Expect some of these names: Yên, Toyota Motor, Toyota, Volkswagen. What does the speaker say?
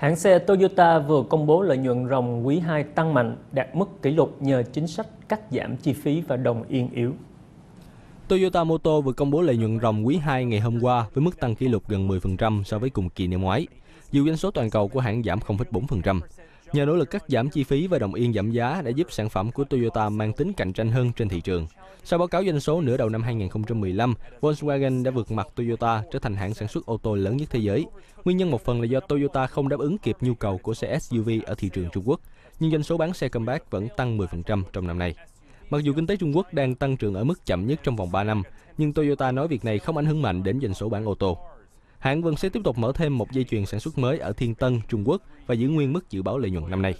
Hãng xe Toyota vừa công bố lợi nhuận ròng quý 2 tăng mạnh, đạt mức kỷ lục nhờ chính sách cắt giảm chi phí và đồng yên yếu. Toyota Motor vừa công bố lợi nhuận ròng quý 2 ngày hôm qua với mức tăng kỷ lục gần 10% so với cùng kỳ năm ngoái. Dù doanh số toàn cầu của hãng giảm 0,4%. Nhờ nỗ lực cắt giảm chi phí và đồng yên giảm giá đã giúp sản phẩm của Toyota mang tính cạnh tranh hơn trên thị trường. Sau báo cáo doanh số nửa đầu năm 2015, Volkswagen đã vượt mặt Toyota trở thành hãng sản xuất ô tô lớn nhất thế giới. Nguyên nhân một phần là do Toyota không đáp ứng kịp nhu cầu của xe SUV ở thị trường Trung Quốc, nhưng doanh số bán xe compact vẫn tăng 10% trong năm nay. Mặc dù kinh tế Trung Quốc đang tăng trưởng ở mức chậm nhất trong vòng 3 năm, nhưng Toyota nói việc này không ảnh hưởng mạnh đến doanh số bán ô tô. Hãng vẫn sẽ tiếp tục mở thêm một dây chuyền sản xuất mới ở Thiên Tân, Trung Quốc và giữ nguyên mức dự báo lợi nhuận năm nay.